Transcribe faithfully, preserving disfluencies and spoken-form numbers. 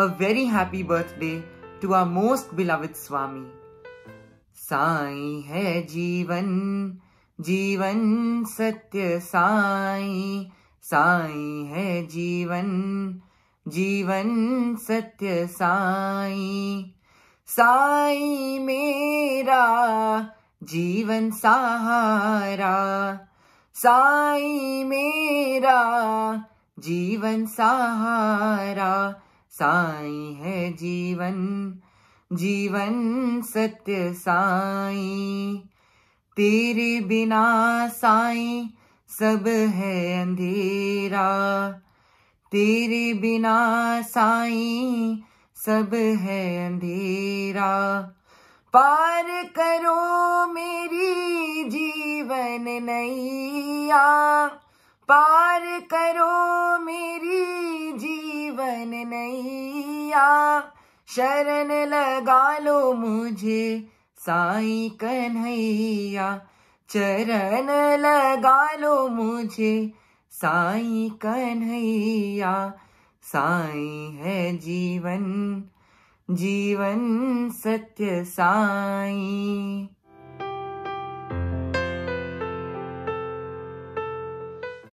a very happy birthday to our most beloved Swami. Sai hai jeevan, jeevan satya sai. Sai hai jeevan, jeevan satya sai. Sai mera जीवन सहारा, साई मेरा जीवन सहारा, साई है जीवन, जीवन सत्य साई। तेरे बिना साई सब है अंधेरा, तेरे बिना साई सब है अंधेरा। पार करो मेरी जीवन नैया, पार करो मेरी जीवन नैया। शरण लगा लो मुझे साई कन्हैया, चरण लगा लो मुझे साई कन्हैया। साई है जीवन, जीवन सत्य साई।